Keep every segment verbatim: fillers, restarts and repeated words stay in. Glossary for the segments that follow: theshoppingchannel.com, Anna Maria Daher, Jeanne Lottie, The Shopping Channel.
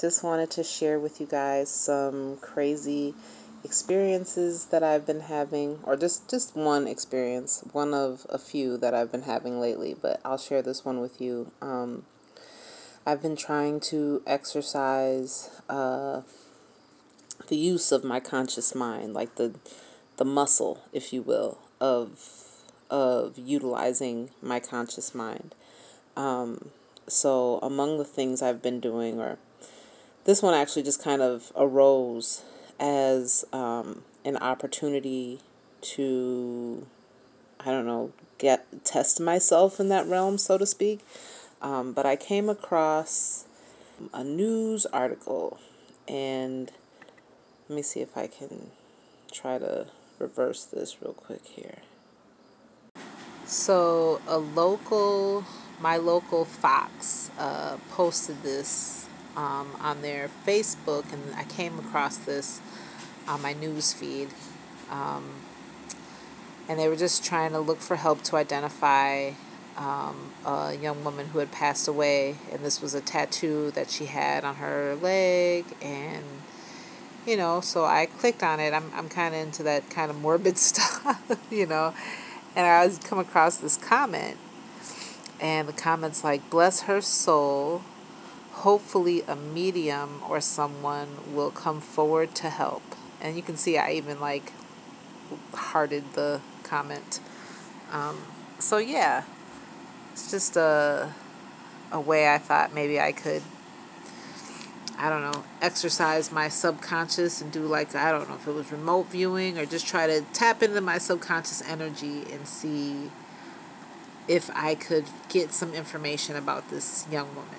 Just wanted to share with you guys some crazy experiences that I've been having, or just just one experience, one of a few that I've been having lately, but I'll share this one with you. um I've been trying to exercise uh the use of my conscious mind, like the the muscle, if you will, of of utilizing my conscious mind. Um so among the things I've been doing, or this one actually just kind of arose as um, an opportunity to, I don't know, get test myself in that realm, so to speak. Um, but I came across a news article, and let me see if I can try to reverse this real quick here. So a local, my local Fox uh, posted this Um, on their Facebook, and I came across this on my news feed, um, and they were just trying to look for help to identify um, a young woman who had passed away, and this was a tattoo that she had on her leg. And you know, so I clicked on it. I'm, I'm kind of into that kind of morbid stuff, you know, and I always come across this comment, and the comment's like, "Bless her soul. Hopefully a medium or someone will come forward to help." And you can see I even like hearted the comment. Um, so yeah, it's just a, a way I thought maybe I could, I don't know, exercise my subconscious and do, like, I don't know if it was remote viewing, or just try to tap into my subconscious energy and see if I could get some information about this young woman.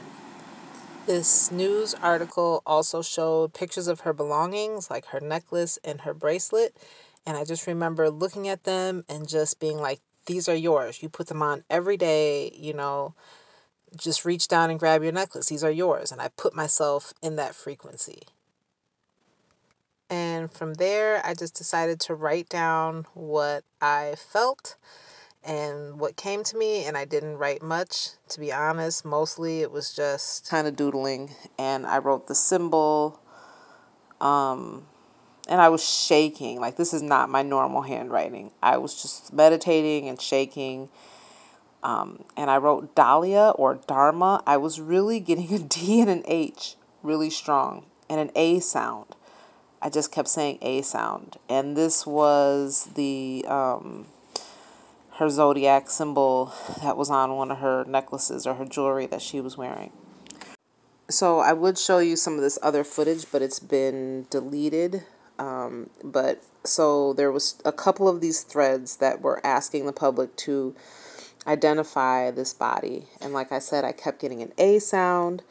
This news article also showed pictures of her belongings, like her necklace and her bracelet. And I just remember looking at them and just being like, these are yours. You put them on every day, you know, just reach down and grab your necklace. These are yours. And I put myself in that frequency. And from there, I just decided to write down what I felt and what came to me, and I didn't write much, to be honest. Mostly it was just kind of doodling, and I wrote the symbol, um, and I was shaking. Like, this is not my normal handwriting. I was just meditating and shaking, um, and I wrote Dahlia or Dharma. I was really getting a D and an H really strong, and an A sound. I just kept saying A sound, and this was the... Um, her zodiac symbol that was on one of her necklaces or her jewelry that she was wearing. So I would show you some of this other footage, but it's been deleted. Um, but so there was a couple of these threads that were asking the public to identify this body. And like I said, I kept getting an A sound.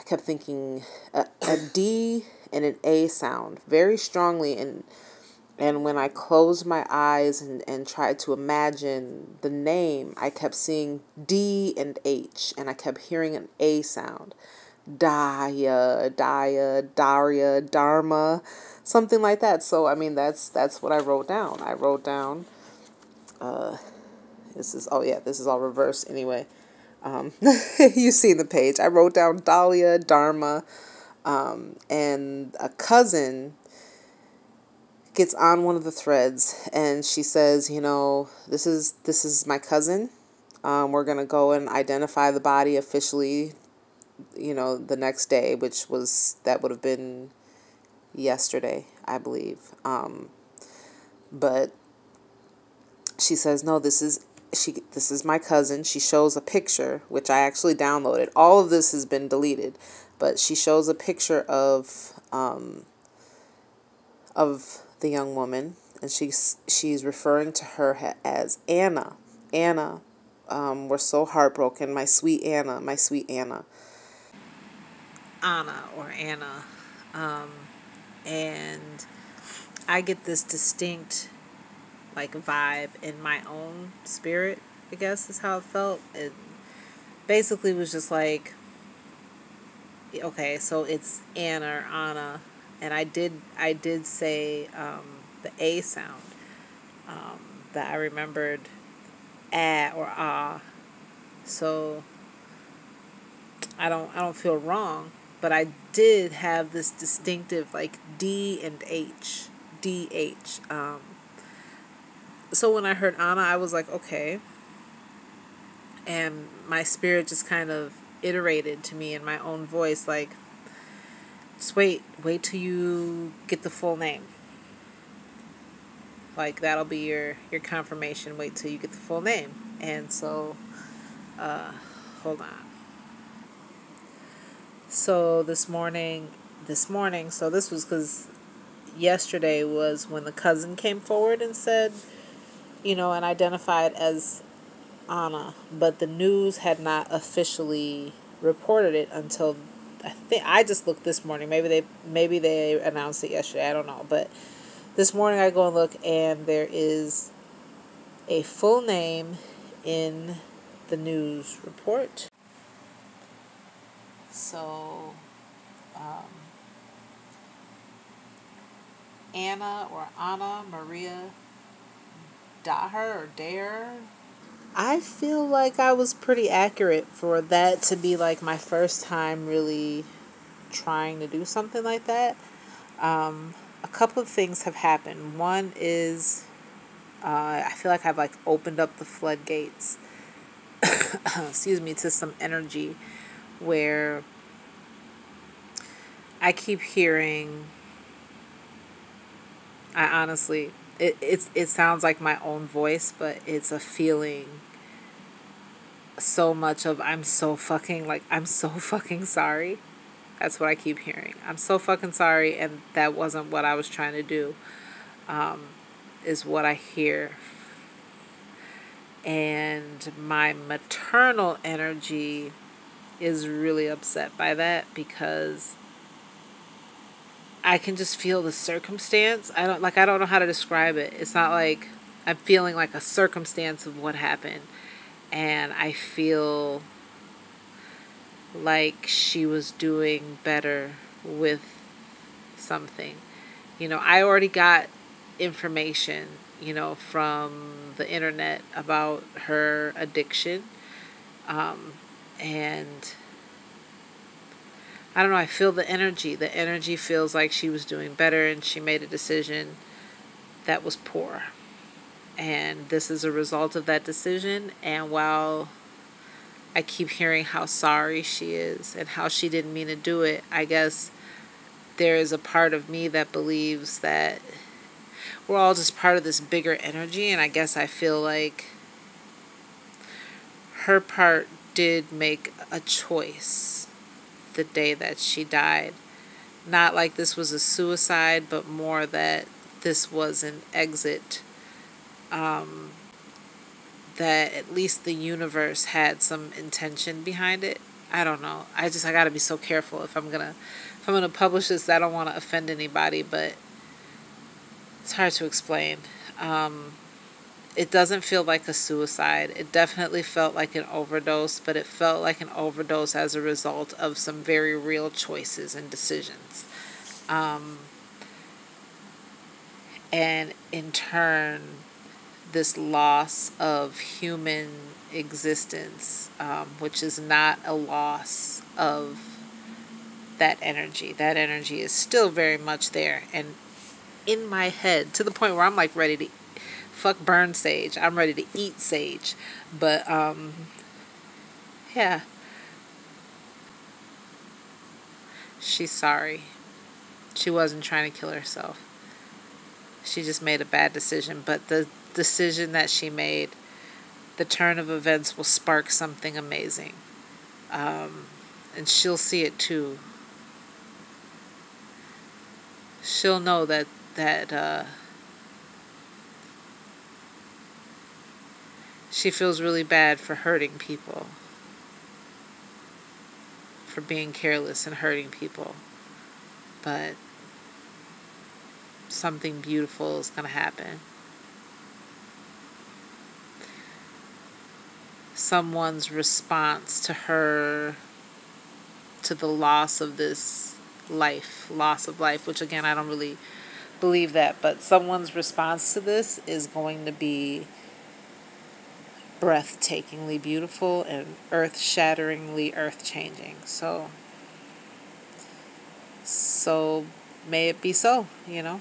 I kept thinking a, a D and an A sound very strongly. And And when I closed my eyes and, and tried to imagine the name, I kept seeing D and H, and I kept hearing an A sound. Daya, Daya, Daria, Dharma, something like that. So, I mean, that's that's what I wrote down. I wrote down, uh, this is, oh yeah, this is all reversed anyway. Um, you've seen the page. I wrote down Dahlia, Dharma, um, and a cousin gets on one of the threads, and she says, you know, this is this is my cousin. Um, we're going to go and identify the body officially, you know, the next day, which was, that would have been yesterday, I believe. Um, but she says, no, this is, she, this is my cousin. She shows a picture, which I actually downloaded. All of this has been deleted, but she shows a picture of, um, of, the young woman, and she's she's referring to her as Anna. Anna, um, we're so heartbroken. My sweet Anna, my sweet Anna. Anna or Anna, um, and I get this distinct like vibe in my own spirit, I guess is how it felt. It basically was just like, okay, so it's Anna or Anna. And I did, I did say um, the A sound um, that I remembered, ah or ah. So I don't, I don't feel wrong. but I did have this distinctive like D and H, D H. Um, so when I heard Anna, I was like, okay. And my spirit just kind of iterated to me in my own voice, like, just wait, wait till you get the full name. Like, that'll be your, your confirmation. Wait till you get the full name. And so, uh, hold on. So this morning, this morning, so this was because yesterday was when the cousin came forward and said, you know, and identified as Anna, but the news had not officially reported it until, I think, I just looked this morning. Maybe they, maybe they announced it yesterday. I don't know, but this morning I go and look, and there is a full name in the news report. So, um, Anna or Anna Maria Daher or Dare. I feel like I was pretty accurate for that to be like my first time really trying to do something like that. Um... A couple of things have happened. One is, uh, I feel like I've like opened up the floodgates, excuse me, to some energy where I keep hearing, I honestly, it, it's, it sounds like my own voice, but it's a feeling so much of I'm so fucking, like, I'm so fucking sorry. That's what I keep hearing. I'm so fucking sorry, and that wasn't what I was trying to do, um, is what I hear. And my maternal energy is really upset by that because I can just feel the circumstance. I don't like, I don't know how to describe it. It's not like I'm feeling like a circumstance of what happened, and I feel like she was doing better with something. You know, I already got information, you know, from the internet about her addiction. Um, and I don't know, I feel the energy. The energy feels like she was doing better and she made a decision that was poor. And this is a result of that decision. And while I keep hearing how sorry she is and how she didn't mean to do it, I guess there is a part of me that believes that we're all just part of this bigger energy, and I guess I feel like her part did make a choice the day that she died. Not like this was a suicide, but more that this was an exit. Um... that at least the universe had some intention behind it. I don't know. I just, I gotta be so careful if I'm gonna, if I'm gonna publish this. I don't want to offend anybody, but it's hard to explain. Um, it doesn't feel like a suicide. It definitely felt like an overdose, but it felt like an overdose as a result of some very real choices and decisions. Um, and in turn, this loss of human existence, um, which is not a loss of that energy. That energy is still very much there and in my head, to the point where I'm like ready to fuck burn sage. I'm ready to eat sage. But um, yeah, she's sorry. She wasn't trying to kill herself. She just made a bad decision, but the decision that she made, the turn of events, will spark something amazing. Um, and she'll see it too. She'll know that, that uh, she feels really bad for hurting people, for being careless and hurting people. But something beautiful is going to happen. Someone's response to her, to the loss of this life, loss of life, which again, I don't really believe that, but someone's response to this is going to be breathtakingly beautiful and earth-shatteringly earth-changing. So So may it be so, you know.